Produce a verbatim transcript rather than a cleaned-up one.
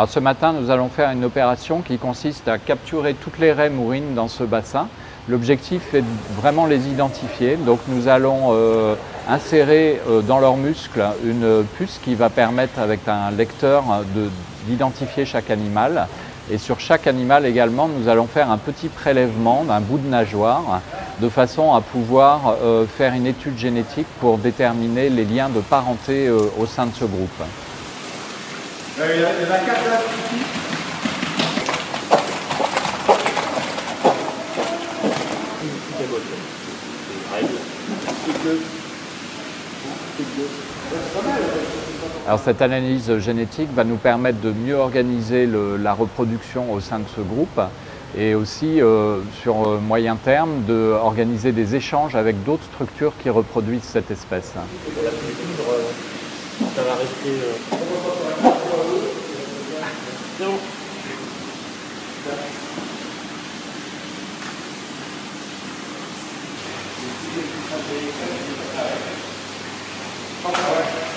Alors ce matin, nous allons faire une opération qui consiste à capturer toutes les raies mourines dans ce bassin. L'objectif est de vraiment les identifier. Donc nous allons euh, insérer euh, dans leurs muscles une puce qui va permettre avec un lecteur d'identifier chaque animal. Et sur chaque animal également, nous allons faire un petit prélèvement d'un bout de nageoire de façon à pouvoir euh, faire une étude génétique pour déterminer les liens de parenté euh, au sein de ce groupe. Il y en a quatre là, ici. Alors cette analyse génétique va nous permettre de mieux organiser le, la reproduction au sein de ce groupe et aussi euh, sur moyen terme d'organiser des échanges avec d'autres structures qui reproduisent cette espèce. Ça va rester... Euh... C'est bon. C'est bon.